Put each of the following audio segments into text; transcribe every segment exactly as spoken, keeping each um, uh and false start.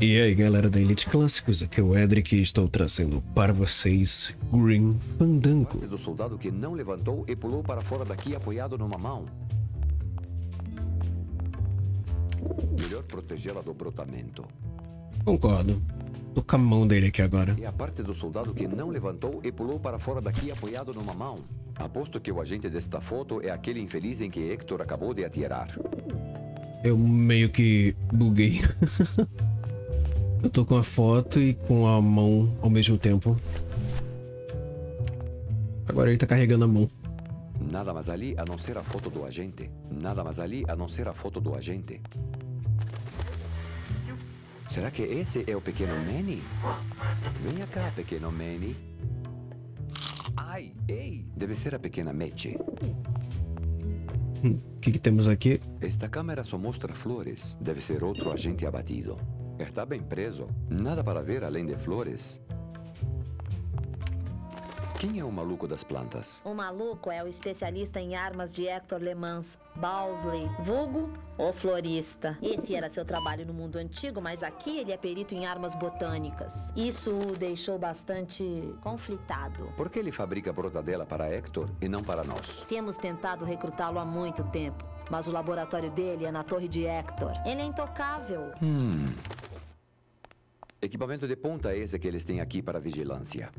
E aí galera da Elite Clássicos, aqui é o Edrik e estou trazendo para vocês Grim Fandango. Do soldado que não levantou e pulou para fora daqui apoiado numa mão. Melhor protegê-la do brotamento. Concordo. Tô com a mão dele aqui agora. E a parte do soldado que não levantou e pulou para fora daqui apoiado numa mão. Aposto que o agente desta foto é aquele infeliz em que Hector acabou de atirar. Eu meio que buguei. Eu tô com a foto e com a mão ao mesmo tempo. Agora ele tá carregando a mão. Nada mais ali a não ser a foto do agente. Nada mais ali a não ser a foto do agente. Será que esse é o pequeno Manny? Venha cá, pequeno Manny. Ai, ei! Deve ser a pequena Meche. O que, que temos aqui? Esta câmera só mostra flores. Deve ser outro agente abatido. Está bem preso. Nada para ver além de flores. Quem é o maluco das plantas? O maluco é o especialista em armas de Hector Lemans, Bowsley, vulgo ou florista. Esse era seu trabalho no mundo antigo, mas aqui ele é perito em armas botânicas. Isso o deixou bastante conflitado. Por que ele fabrica brodadela para Hector e não para nós? Temos tentado recrutá-lo há muito tempo, mas o laboratório dele é na torre de Hector. Ele é intocável. Hum. Equipamento de ponta é esse que eles têm aqui para vigilância.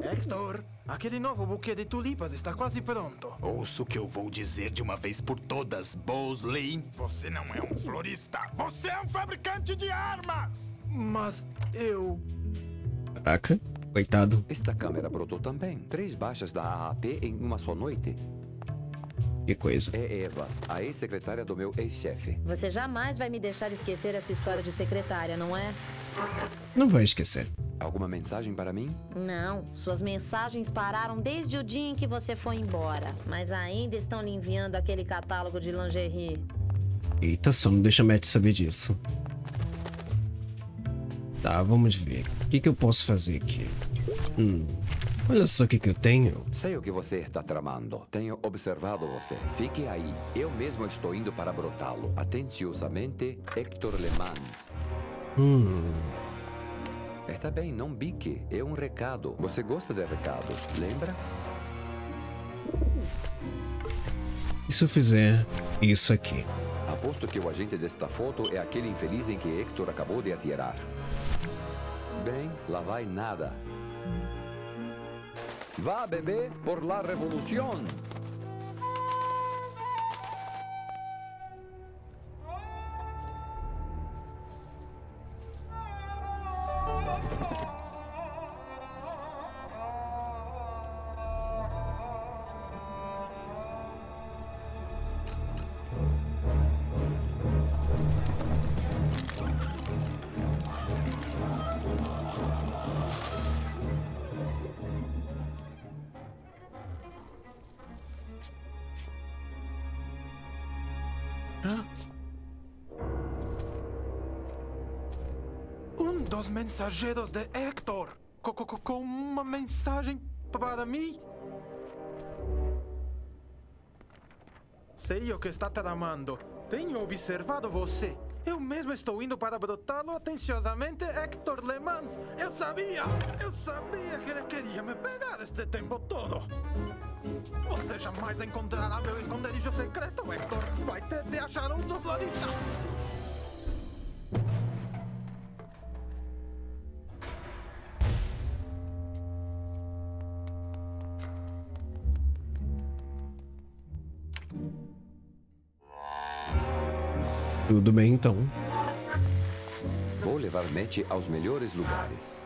Hector, aquele novo buquê de tulipas está quase pronto. Ouço o que eu vou dizer de uma vez por todas, Bowsley. Você não é um florista, você é um fabricante de armas. Mas eu... Caraca, coitado. Esta câmera brotou também. Três baixas da A A P em uma só noite. Que coisa. É Eva, a ex-secretária do meu ex-chefe. Você jamais vai me deixar esquecer essa história de secretária, não é? Não vai esquecer. Alguma mensagem para mim? Não, suas mensagens pararam desde o dia em que você foi embora. Mas ainda estão lhe enviando aquele catálogo de lingerie. Eita, só não deixa a Matt saber disso. Tá, vamos ver. O que, que eu posso fazer aqui? Hum, olha só o que, que eu tenho. Sei o que você está tramando. Tenho observado você. Fique aí. Eu mesmo estou indo para brotá-lo. Atenciosamente, Hector Lemans. Hum... Está bem, não bique. É um recado. Você gosta de recados, lembra? E se eu fizer isso aqui? Aposto que o agente desta foto é aquele infeliz em que Hector acabou de atirar. Bem, lá vai nada. Vá, bebê, por la revolución! Dos mensageiros de Hector, com, com, com uma mensagem para mim? Sei o que está tramando. Tenho observado você. Eu mesmo estou indo para brotá-lo atenciosamente, Hector Lemans. Eu sabia! Eu sabia que ele queria me pegar este tempo todo. Você jamais encontrará meu esconderijo secreto, Hector. Vai ter de achar outro florista. Tudo bem, então. Vou levar Meche aos melhores lugares.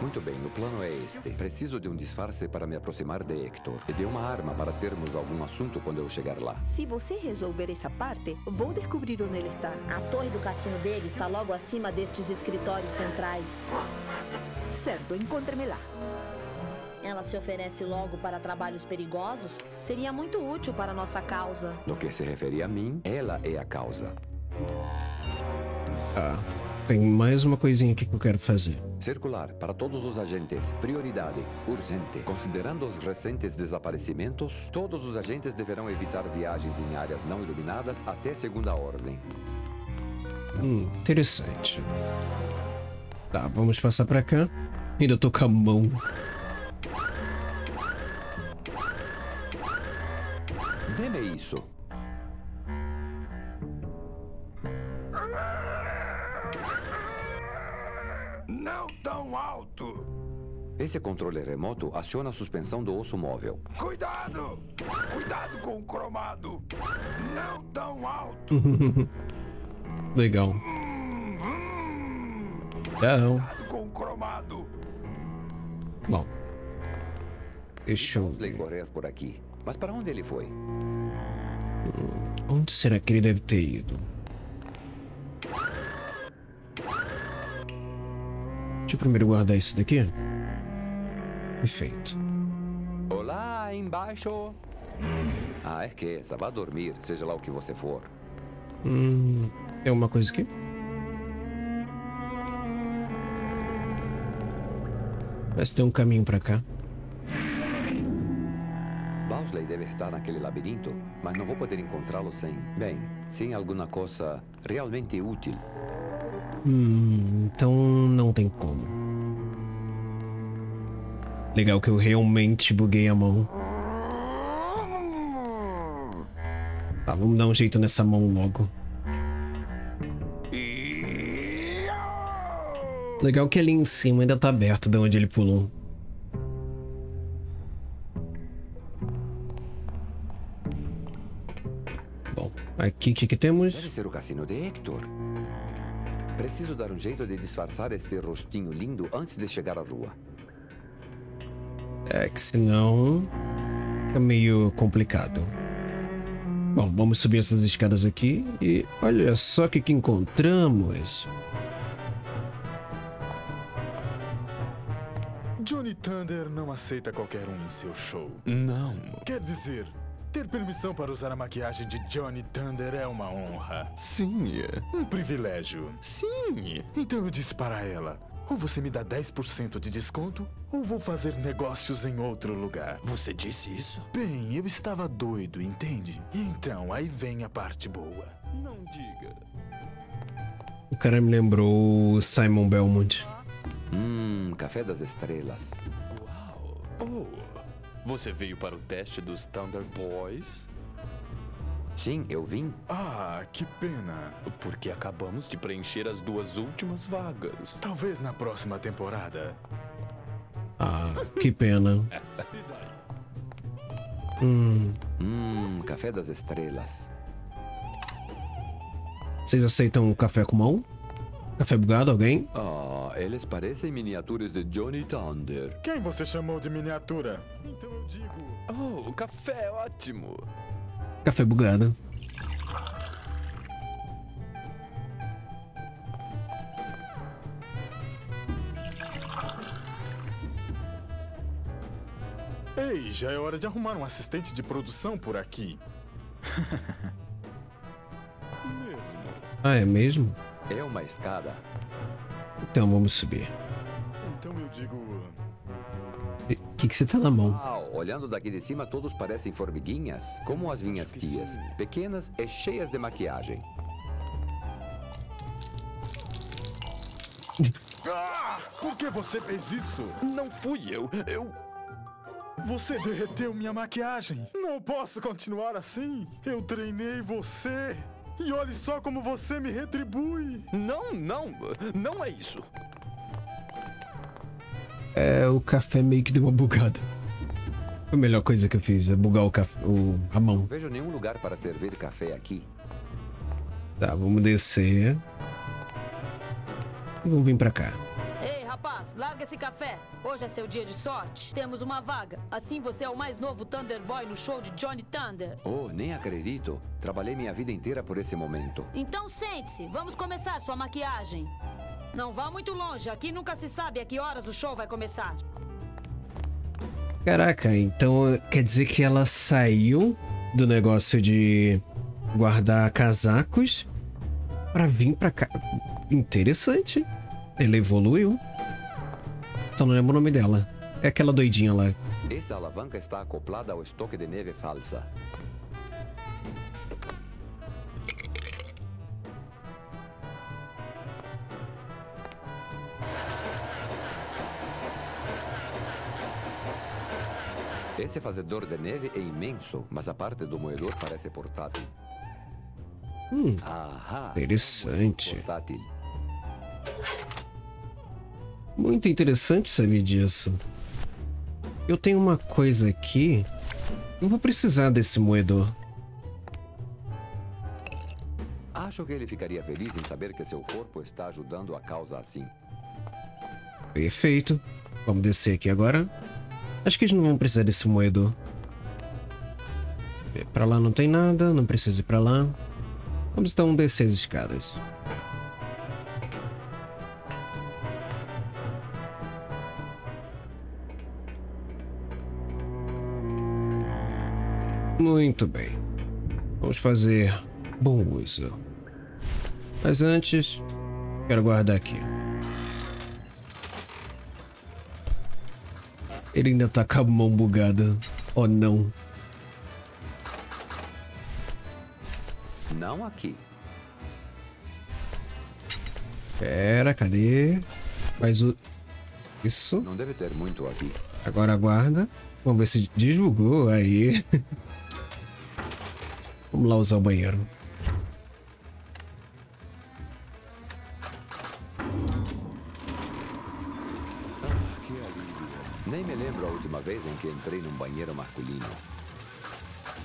Muito bem, o plano é este. Preciso de um disfarce para me aproximar de Hector e de uma arma para termos algum assunto quando eu chegar lá. Se você resolver essa parte, vou descobrir onde ele está. A torre do cassino dele está logo acima destes escritórios centrais. Certo, encontre-me lá. Ela se oferece logo para trabalhos perigosos? Seria muito útil para nossa causa. No que se refere a mim, ela é a causa. Ah, tem mais uma coisinha aqui que eu quero fazer. Circular para todos os agentes. Prioridade, urgente. Considerando os recentes desaparecimentos, todos os agentes deverão evitar viagens em áreas não iluminadas até segunda ordem. Hum, interessante. Tá, vamos passar pra cá. Ainda tô com a mão. Dê-me isso. Não tão alto. Esse controle remoto aciona a suspensão do osso móvel. Cuidado! Cuidado com o cromado. Não tão alto. Legal. Não. Com cromado. Bom. Deixa eu ver. Correr por aqui. Mas para onde ele foi? Onde será que ele deve ter ido? Deixa eu primeiro guardar isso daqui. Perfeito. Olá, embaixo. Ah, é que vá dormir, seja lá o que você for. Hum, tem uma coisa aqui? Parece ter um caminho pra cá. Bowsley deve estar naquele labirinto, mas não vou poder encontrá-lo sem... Bem, sem alguma coisa realmente útil. Hum, então não tem como. Legal que eu realmente buguei a mão. Tá, vamos dar um jeito nessa mão logo. Legal que ali em cima ainda tá aberto de onde ele pulou. Bom, aqui o que, que temos? Deve ser o cassino de Hector. Preciso dar um jeito de disfarçar este rostinho lindo antes de chegar à rua. É que senão é meio complicado. Bom, vamos subir essas escadas aqui e olha só o que, que encontramos. Johnny Thunder não aceita qualquer um em seu show. Não. Quer dizer, ter permissão para usar a maquiagem de Johnny Thunder é uma honra. Sim. Um privilégio. Sim. Então eu disse para ela, ou você me dá dez por cento de desconto, ou vou fazer negócios em outro lugar. Você disse isso? Bem, eu estava doido, entende? E então, aí vem a parte boa. Não diga. O cara me lembrou Simon Belmont. Hum, Café das Estrelas. Uau. Oh, você veio para o teste dos Thunder Boys? Sim, eu vim. Ah, que pena. Porque acabamos de preencher as duas últimas vagas. Talvez na próxima temporada. Ah, que pena. Hum, hum, Café das Estrelas. Vocês aceitam café com mão? Café bugado, alguém? Ah, eles parecem miniaturas de Johnny Thunder. Quem você chamou de miniatura? Então eu digo... Oh, café é ótimo. Café bugado. Ei, já é hora de arrumar um assistente de produção por aqui. Mesmo. Ah, é mesmo? É uma escada. Então vamos subir. Então eu digo... O que, que você tá na mão? Ah, olhando daqui de cima, todos parecem formiguinhas, como as minhas tias. Sim. Pequenas e cheias de maquiagem. Ah, por que você fez isso? Não fui eu. Eu... Você derreteu minha maquiagem. Não posso continuar assim. Eu treinei você. E olhe só como você me retribui. Não, não, não é isso. É, o café meio que deu uma bugada. Foi a melhor coisa que eu fiz, é bugar o café, o, a mão. Não vejo nenhum lugar para servir café aqui. Tá, vamos descer. E vamos vir pra cá. Ei, rapaz, larga esse café. Hoje é seu dia de sorte. Temos uma vaga. Assim você é o mais novo Thunder Boy no show de Johnny Thunder. Oh, nem acredito. Trabalhei minha vida inteira por esse momento. Então sente-se. Vamos começar sua maquiagem. Não vá muito longe. Aqui nunca se sabe a que horas o show vai começar. Caraca, então quer dizer que ela saiu do negócio de guardar casacos pra vir pra cá. Interessante. Ele evoluiu. Só não lembro o nome dela. É aquela doidinha lá. Essa alavanca está acoplada ao estoque de neve falsa. Esse fazedor de neve é imenso, mas a parte do moedor parece portátil. Hum, Ahá, interessante. Portátil. Muito interessante saber disso. Eu tenho uma coisa aqui. Eu vou precisar desse moedor. Acho que ele ficaria feliz em saber que seu corpo está ajudando a causa assim. Perfeito. Vamos descer aqui agora. Acho que eles não vão precisar desse moedor. Pra lá não tem nada, não precisa ir pra lá. Vamos então descer as escadas. Muito bem. Vamos fazer bom uso. Mas antes, quero guardar aqui. Ele ainda tá com a mão bugada. Oh, não. Não aqui. Pera, cadê? Mas o... Isso. Não deve ter muito aqui. Agora aguarda. Vamos ver se desbugou. Aí. Vamos lá usar o banheiro. Nem me lembro a última vez em que entrei num banheiro masculino.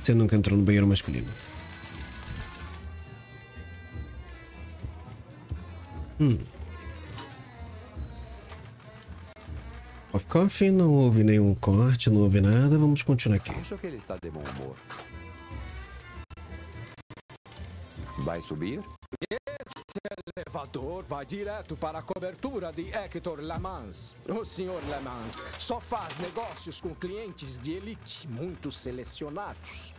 Você nunca entrou no banheiro masculino? Hum. Of Coffee, não houve nenhum corte, não houve nada. Vamos continuar aqui. Acho que ele está de bom humor. Vai subir? Esse elevador vai direto para a cobertura de Hector Lemans. O senhor Lemans só faz negócios com clientes de elite, muito selecionados.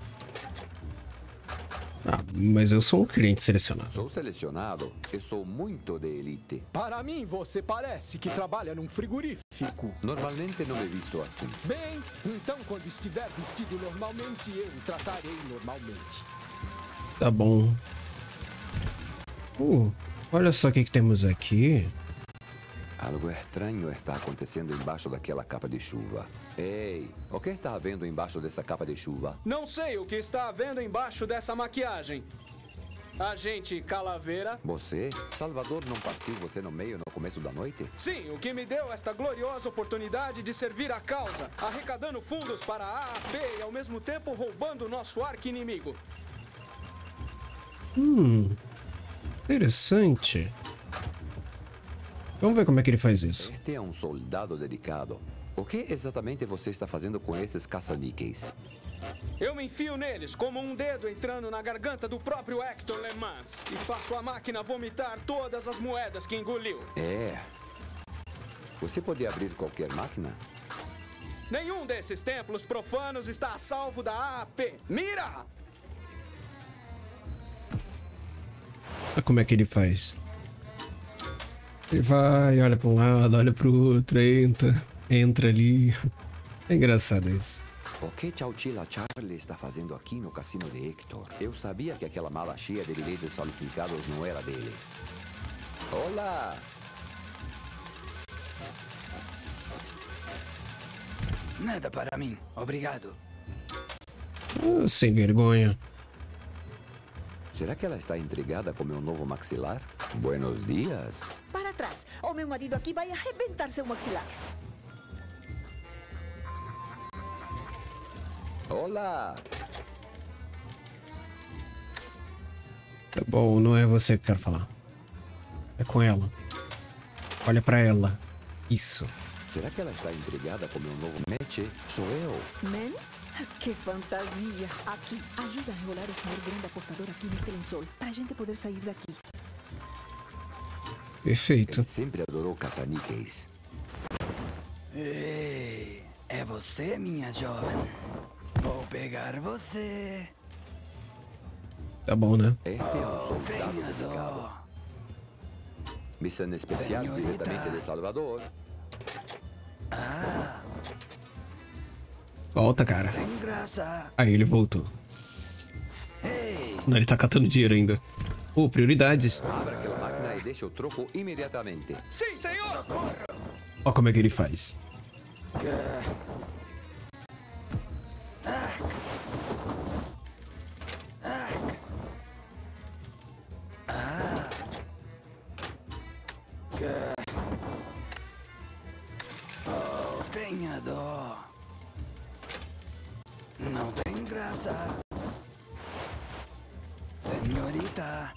Ah, mas eu sou um cliente selecionado. Sou selecionado e sou muito de elite. Para mim, você parece que trabalha num frigorífico. Normalmente não me visto assim. Bem, então quando estiver vestido normalmente, eu tratarei normalmente. Tá bom. Uh, olha só o que, que temos aqui. Algo estranho está acontecendo embaixo daquela capa de chuva. Ei, o que está havendo embaixo dessa capa de chuva? Não sei o que está havendo embaixo dessa maquiagem. Agente Calavera. Você? Salvador não partiu você no meio no começo da noite? Sim, o que me deu esta gloriosa oportunidade de servir a causa, arrecadando fundos para a A A P e ao mesmo tempo roubando o nosso arqui-inimigo. Hum... Interessante. Vamos ver como é que ele faz isso. Este é um soldado dedicado. O que exatamente você está fazendo com esses caça-níqueis? Eu me enfio neles como um dedo entrando na garganta do próprio Hector Lemans e faço a máquina vomitar todas as moedas que engoliu. É. Você pode abrir qualquer máquina? Nenhum desses templos profanos está a salvo da A A P. Mira! Como é que ele faz? Ele vai, olha para um lado, olha para o outro, entra, entra ali. É engraçado isso. O que Chauchila Charlie está fazendo aqui no cassino de Hector? Eu sabia que aquela mala cheia de bilhetes solicitados não era dele. Olá! Nada para mim, obrigado. Ah, sem vergonha. Será que ela está intrigada com meu novo maxilar? Buenos dias. Para trás, ou meu marido aqui vai arrebentar seu maxilar. Olá. Tá bom, não é você que quero falar. É com ela. Olha pra ela. Isso. Será que ela está intrigada com meu novo Meche? Sou eu. Manny? Que fantasia! Aqui, ajuda a enrolar o senhor grande aportador aqui no Telensol, pra gente poder sair daqui. Perfeito. Ele sempre adorou caça-níqueis. Ei, é você, minha jovem? Vou pegar você. Tá bom, né? Este é um soldado. Missão especial diretamente de Salvador. Ah... Volta, cara. Aí ele voltou. Não, ele tá catando dinheiro ainda. Oh, prioridades. Abra aquela máquina e deixa o troco imediatamente. Sim, senhor! Ó como é que ele faz. Oh, tenha dó. Não tem graça. Senhorita.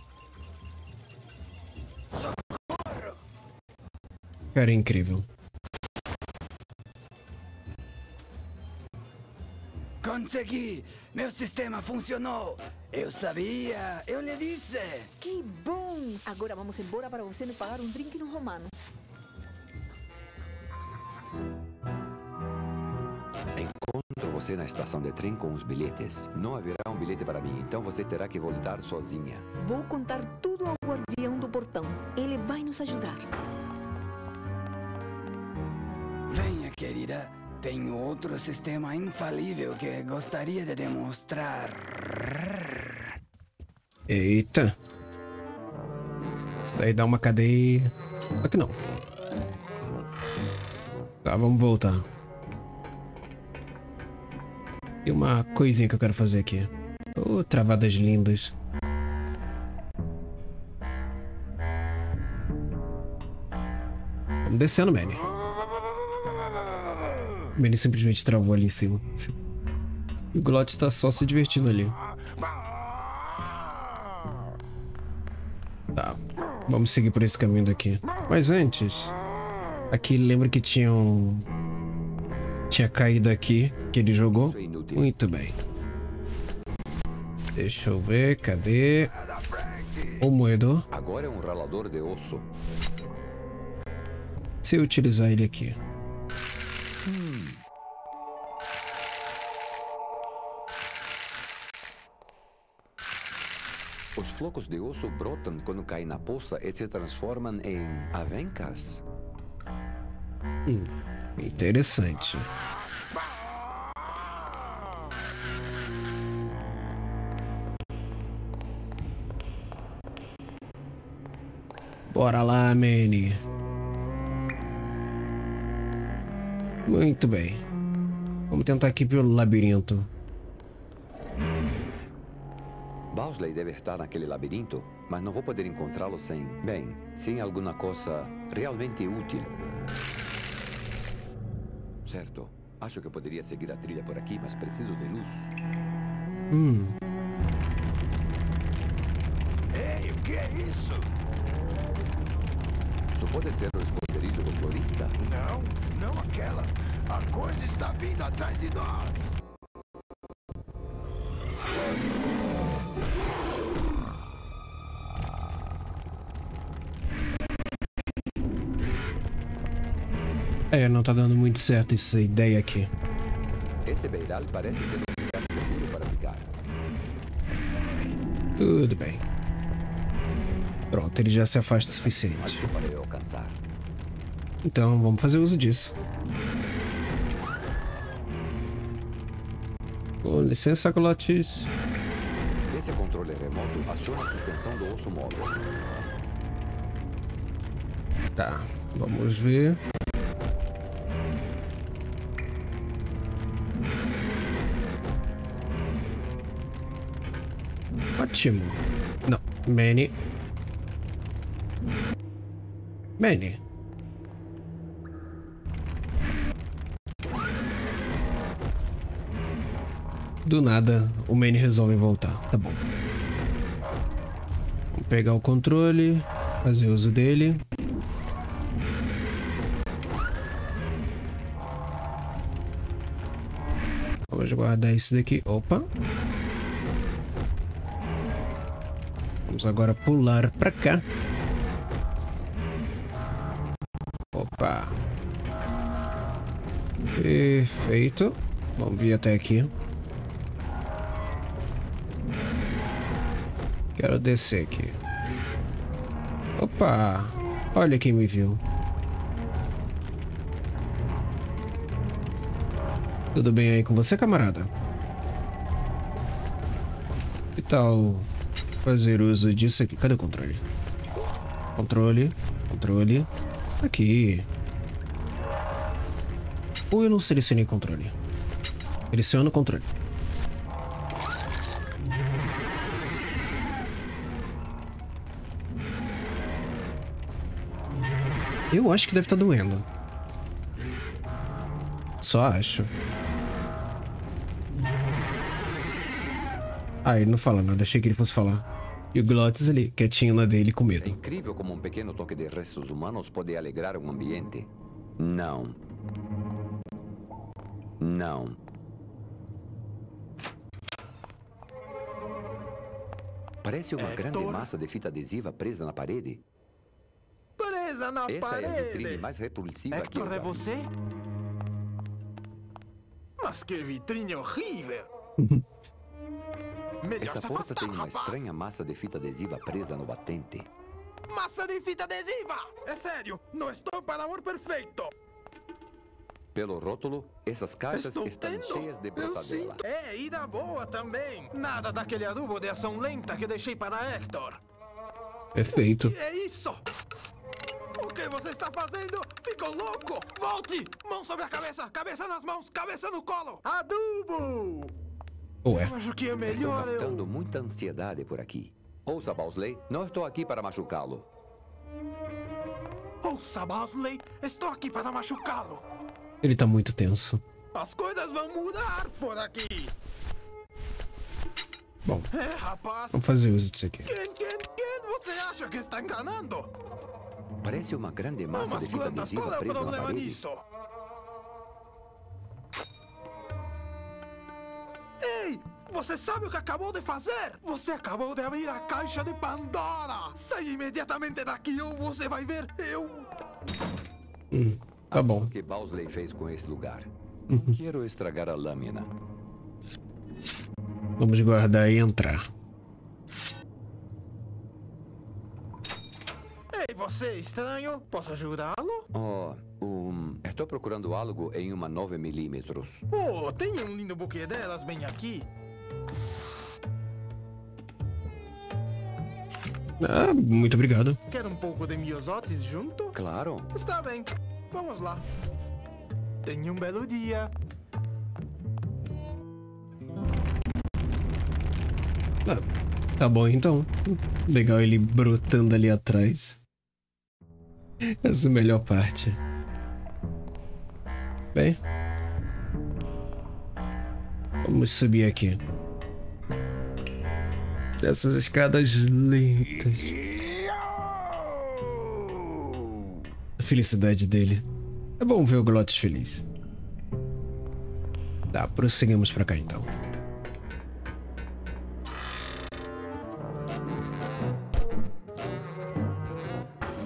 Socorro. Cara, é incrível. Consegui! Meu sistema funcionou! Eu sabia! Eu lhe disse! Que bom! Agora vamos embora para você me pagar um drink no romano. Encontro você na estação de trem com os bilhetes. Não haverá um bilhete para mim, então você terá que voltar sozinha. Vou contar tudo ao guardião do portão. Ele vai nos ajudar. Venha, querida. Tenho outro sistema infalível que gostaria de demonstrar. Eita. Isso daí dá uma cadeia. Aqui não. Tá, vamos voltar. Tem uma coisinha que eu quero fazer aqui. Oh, travadas lindas. Vamos descendo, Manny. Ele simplesmente travou ali em cima. E o Glotis tá só se divertindo ali. Tá, vamos seguir por esse caminho daqui. Mas antes, aqui lembra que tinha um... Tinha caído aqui, que ele jogou. Muito bem. Deixa eu ver, cadê? O moedor. Agora é um ralador de osso. Se eu utilizar ele aqui. Hum. Os flocos de osso brotam quando caem na poça e se transformam em avencas. Hum. Interessante. Bora lá, Manny. Muito bem. Vamos tentar aqui pelo labirinto. Bowsley deve estar naquele labirinto, mas não vou poder encontrá-lo sem... Bem, sem alguma coisa realmente útil. Certo. Acho que eu poderia seguir a trilha por aqui, mas preciso de luz. Hum. Ei, o que é isso? Isso pode ser o esconderijo do florista? Não, não aquela. A coisa está vindo atrás de nós. É, não tá dando muito certo essa ideia aqui. Esse beiral parece ser um lugar seguro para ficar. Tudo bem. Pronto, ele já se afasta o suficiente. Então, vamos fazer uso disso. Com licença, Glotis. Esse controle remoto aciona a suspensão do osso móvel. Tá, vamos ver. Ótimo. Não, Manny. Manny. Do nada, o Manny resolve voltar. Tá bom. Vou pegar o controle, fazer uso dele. Vamos guardar isso daqui. Opa. Vamos agora pular pra cá. Opa. Perfeito. Vamos vir até aqui. Quero descer aqui. Opa. Olha quem me viu. Tudo bem aí com você, camarada? Que tal fazer uso disso aqui? Cadê o controle? Controle. Controle. Aqui. Ou eu não selecionei controle? Seleciono o controle. Eu acho que deve estar doendo. Só acho. Ah, ele não fala nada. Achei que ele fosse falar. E o Glotis ali, quietinho na dele, com medo. É incrível como um pequeno toque de restos humanos pode alegrar um ambiente. Não. Não. Parece uma Hector. grande massa de fita adesiva presa na parede. Presa na Essa parede! Essa é a vitrine mais repulsiva Hector, que eu é você? Mas que vitrine horrível! Essa porta tem uma estranha massa de fita adesiva presa no batente. Massa de fita adesiva! É sério, não estou para amor perfeito! Pelo rótulo, essas caixas estou estão tendo. cheias de brotadela. É, e da boa também! Nada daquele adubo de ação lenta que deixei para Hector. Perfeito. O que é isso? O que você está fazendo? Ficou louco! Volte! Mão sobre a cabeça, cabeça nas mãos, cabeça no colo! Adubo! Ué. Eu acho que é melhor eu... Estou captando muita ansiedade por aqui. Ouça, Bowsley, não estou aqui para machucá-lo. Ouça, Bowsley, estou aqui para machucá-lo. Ele tá muito tenso. As coisas vão mudar por aqui. Bom, é, rapaz, vamos fazer uso disso aqui. Quem, quem, quem você acha que está enganando? Parece uma grande massa Umas de fita adesiva presa na parede. Qual é o problema disso? Ei, você sabe o que acabou de fazer? Você acabou de abrir a caixa de Pandora! Sai imediatamente daqui ou você vai ver eu... Hum, tá bom. O que Bowsley fez com esse lugar? Uhum. Quero estragar a lâmina. Vamos guardar e entrar. Ei, você estranho, posso ajudá-lo? Oh, um... estou procurando algo em uma nove milímetros. Oh, tem um lindo buquê delas bem aqui. Ah, muito obrigado. Quer um pouco de miosotis junto? Claro. Está bem, vamos lá. Tenha um belo dia. Ah, tá bom então. Legal ele brotando ali atrás. Essa é a melhor parte. Bem, vamos subir aqui. Essas escadas lentas. A felicidade dele. É bom ver o Glotis feliz. Tá, prosseguimos pra cá então.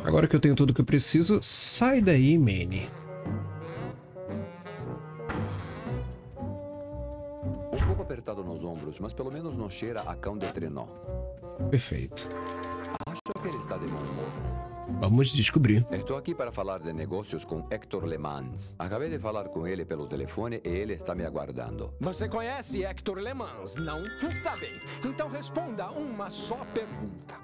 Agora que eu tenho tudo que eu preciso, sai daí, Manny. Um pouco apertado nos ombros, mas pelo menos não cheira a cão de trenó. Perfeito. Acho que ele está de bom humor. Vamos descobrir. Estou aqui para falar de negócios com Hector Lemans. Acabei de falar com ele pelo telefone e ele está me aguardando. Você conhece Hector Lemans, não? Está bem. Então responda uma só pergunta.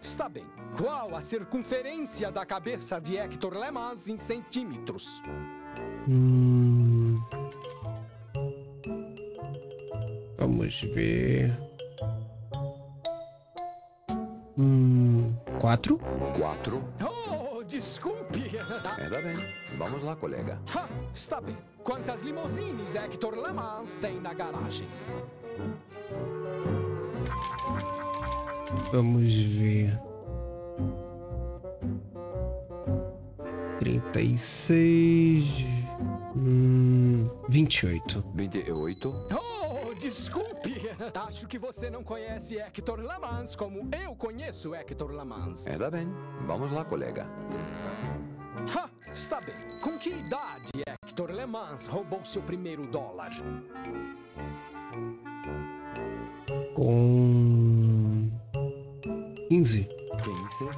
Está bem. Qual a circunferência da cabeça de Hector Lemans em centímetros? Hum... Vamos ver... Hum... Quatro? Quatro? Oh, desculpe! Ainda bem. Vamos lá, colega. Ha, está bem. Quantas limousines Hector Lemans tem na garagem? Vamos ver... trinta e seis... Hum, vinte e oito. vinte e oito? Oh, desculpe! Acho que você não conhece Hector Lemans como eu conheço Hector Lemans. Ainda bem. Vamos lá, colega. Ha, está bem. Com que idade Hector Lemans roubou seu primeiro dólar? Com... quinze.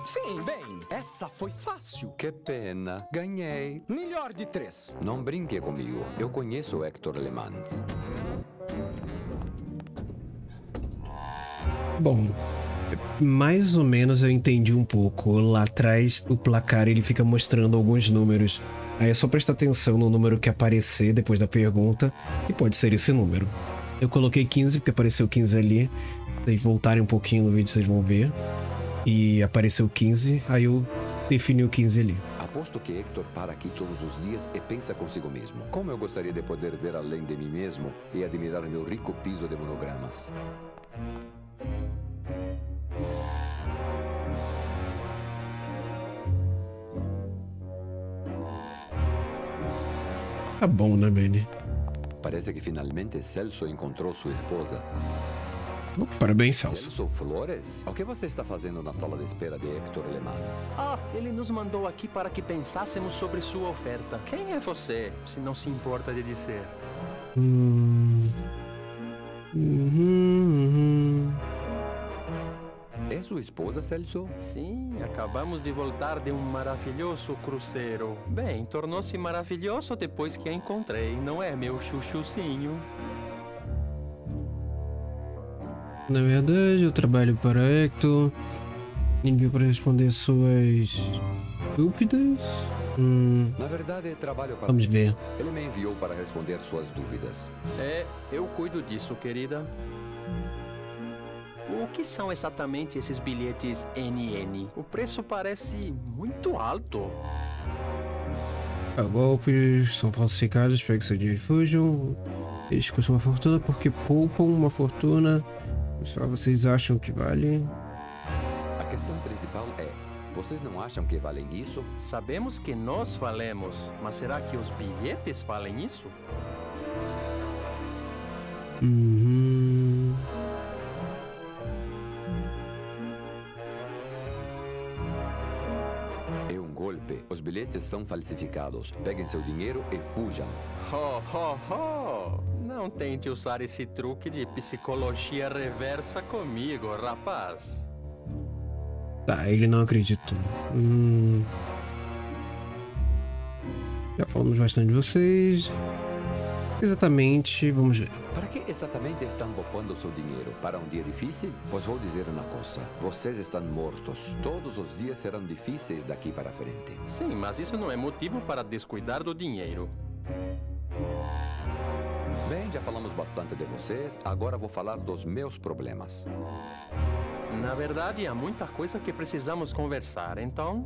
Sim, bem, essa foi fácil. Que pena, ganhei. Melhor de três. Não brinque comigo, eu conheço o Hector Lemans. Bom, mais ou menos eu entendi um pouco. Lá atrás o placar ele fica mostrando alguns números. Aí é só prestar atenção no número que aparecer depois da pergunta. E pode ser esse número. Eu coloquei quinze porque apareceu quinze ali. Vocês voltarem um pouquinho no vídeo vocês vão ver. E apareceu quinze, aí eu definiu quinze ali. Aposto que Hector para aqui todos os dias e pensa consigo mesmo. Como eu gostaria de poder ver além de mim mesmo e admirar meu rico piso de monogramas. Tá bom, né, Manny? Parece que finalmente Celso encontrou sua esposa. Oh, parabéns, Celso. Celso Flores? O que você está fazendo na sala de espera de Hector Lemans? Ah, ele nos mandou aqui para que pensássemos sobre sua oferta. Quem é você, se não se importa de dizer? Hum... Uhum, uhum. É sua esposa, Celso? Sim, acabamos de voltar de um maravilhoso cruzeiro. Bem, tornou-se maravilhoso depois que a encontrei, não é, meu chuchuzinho? Na verdade, eu trabalho para Hector. Ninguém para responder suas dúvidas. Hum. Na verdade, trabalho para... Vamos ver. Ele me enviou para responder suas dúvidas. É, eu cuido disso, querida. O que são exatamente esses bilhetes N N? O preço parece muito alto. Ah, golpes são falsificados para que seus dinheiros fujam. Eles custam uma fortuna porque poupam uma fortuna. Só vocês acham que vale? A questão principal é... Vocês não acham que valem isso? Sabemos que nós valemos, mas será que os bilhetes valem isso? Uhum. É um golpe. Os bilhetes são falsificados. Peguem seu dinheiro e fujam. Ho, ho, ho! Não tente usar esse truque de psicologia reversa comigo, rapaz. Tá, ele não acredita. Hum... Já falamos bastante de vocês. Exatamente, vamos ver. Para que exatamente estão poupando seu dinheiro? Para um dia difícil? Pois vou dizer uma coisa. Vocês estão mortos. Todos os dias serão difíceis daqui para frente. Sim, mas isso não é motivo para descuidar do dinheiro. Bem, já falamos bastante de vocês. Agora vou falar dos meus problemas. Na verdade, há muita coisa que precisamos conversar, então...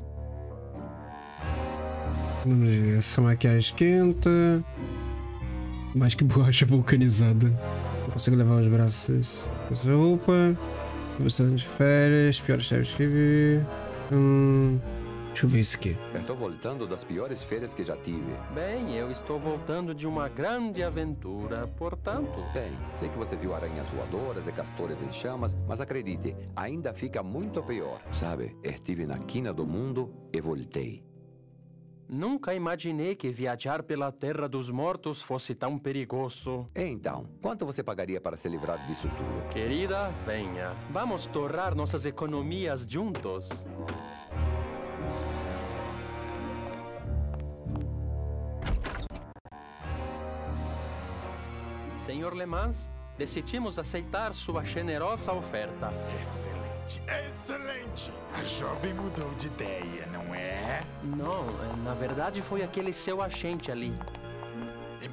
Essa maquiagem esquenta... Mais que borracha vulcanizada. Não consigo levar os braços dessa roupa. Bastante de férias, piores férias que vi... Hum... Deixa eu ver isso aqui. Eu estou voltando das piores férias que já tive. Bem, eu estou voltando de uma grande aventura, portanto... Bem, sei que você viu aranhas voadoras e castores em chamas, mas acredite, ainda fica muito pior. Sabe, estive na quina do mundo e voltei. Nunca imaginei que viajar pela terra dos mortos fosse tão perigoso. Então, quanto você pagaria para se livrar disso tudo? Querida, venha. Vamos torrar nossas economias juntos. senhor Lemans, decidimos aceitar sua generosa oferta. Excelente, excelente! A jovem mudou de ideia, não é? Não, na verdade foi aquele seu agente ali.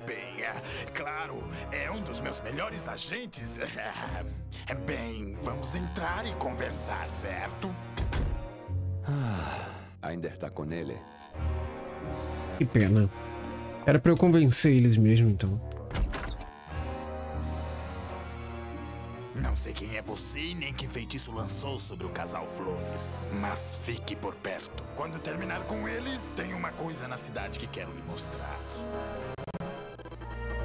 Bem, é, claro, é um dos meus melhores agentes. Bem, vamos entrar e conversar, certo? Ah, ainda está com ele? Que pena. Era para eu convencer eles mesmo, então. Não sei quem é você e nem que feitiço lançou sobre o casal Flores, mas fique por perto. Quando terminar com eles, tem uma coisa na cidade que quero lhe mostrar.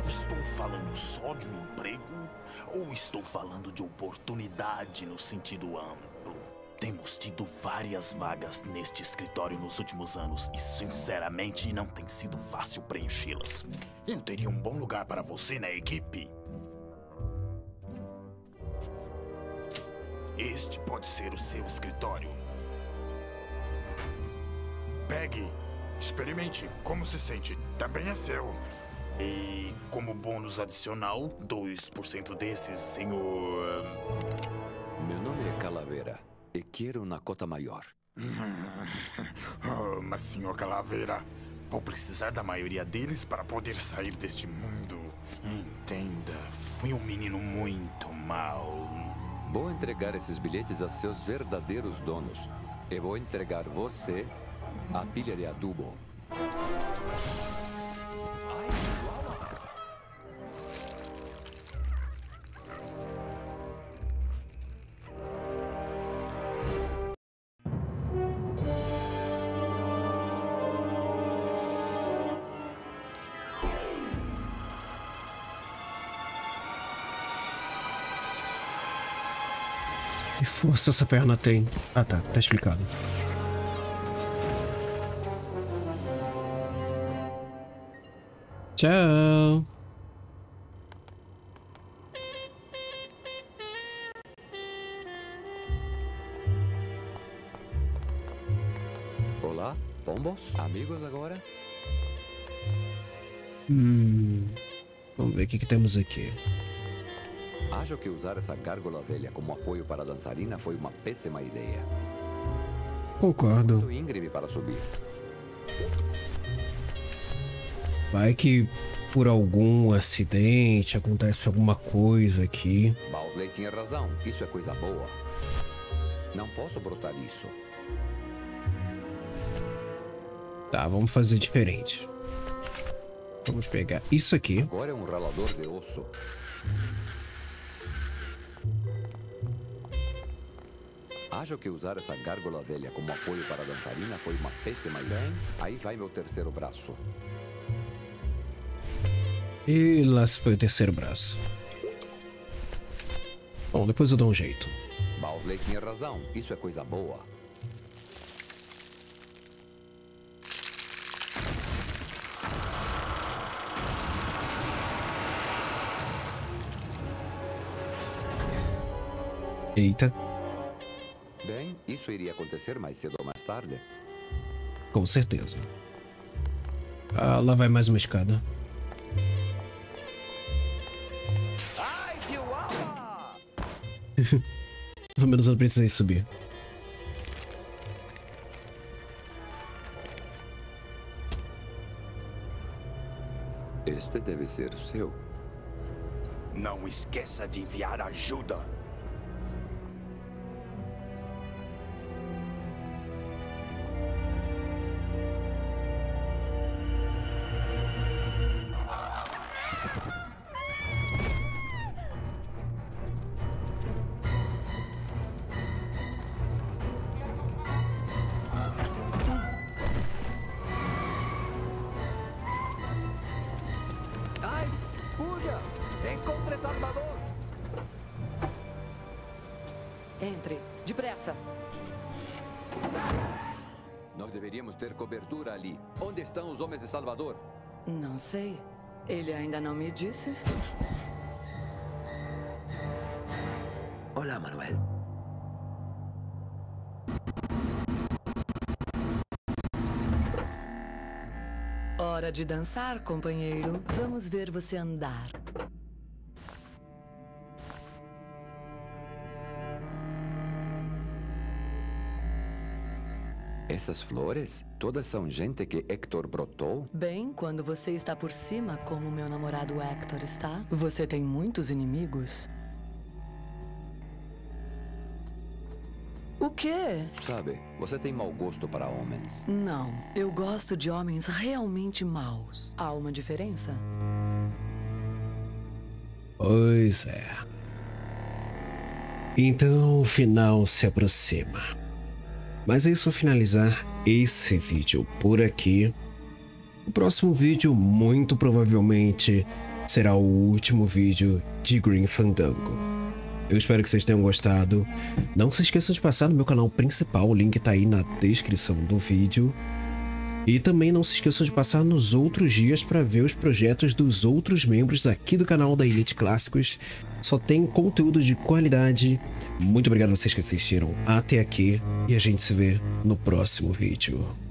Estou falando só de um emprego ou estou falando de oportunidade no sentido amplo? Temos tido várias vagas neste escritório nos últimos anos e, sinceramente, não tem sido fácil preenchê-las. Eu teria um bom lugar para você na equipe. Este pode ser o seu escritório. Pegue, experimente como se sente, também é seu. E como bônus adicional, dois por cento desses, senhor... Meu nome é Calavera e quero uma cota maior. Oh, mas, senhor Calavera, vou precisar da maioria deles para poder sair deste mundo. Entenda, fui um menino muito mau. Vou entregar esses bilhetes a seus verdadeiros donos. E vou entregar você A pilha de adubo. Que força essa perna tem? Ah tá, tá explicado. Tchau. Olá, pombos, amigos agora. Hum, vamos ver o que, que temos aqui. Acho que usar essa gárgula velha como apoio para a dançarina foi uma péssima ideia. Concordo. Muito íngreme para subir. Vai que por algum acidente acontece alguma coisa aqui. Bowsley tinha razão, isso é coisa boa. Não posso brotar isso. Tá, vamos fazer diferente. Vamos pegar isso aqui. Agora é um ralador de osso. Acho que usar essa gárgula velha como apoio para a dançarina foi uma péssima ideia. Aí vai meu terceiro braço. E lá se foi o terceiro braço. Bom, depois eu dou um jeito. Bowsley tinha razão, isso é coisa boa. Eita. Bem, isso iria acontecer mais cedo ou mais tarde. Com certeza. Ah, lá vai mais uma escada. Pelo menos eu não precisei subir. Este deve ser o seu. Não esqueça de enviar ajuda. Salvador? Não sei. Ele ainda não me disse. Olá, Manuel. Hora de dançar, companheiro. Vamos ver você andar. Essas flores, todas são gente que Hector brotou? Bem, quando você está por cima, como meu namorado Hector está, você tem muitos inimigos. O quê? Sabe, você tem mau gosto para homens. Não, eu gosto de homens realmente maus. Há uma diferença? Pois é. Então o final se aproxima. Mas é isso, vou finalizar esse vídeo por aqui. O próximo vídeo, muito provavelmente, será o último vídeo de Grim Fandango. Eu espero que vocês tenham gostado. Não se esqueçam de passar no meu canal principal, o link tá aí na descrição do vídeo. E também não se esqueçam de passar nos outros dias para ver os projetos dos outros membros aqui do canal da Elite Clássicos. Só tem conteúdo de qualidade. Muito obrigado a vocês que assistiram até aqui e a gente se vê no próximo vídeo.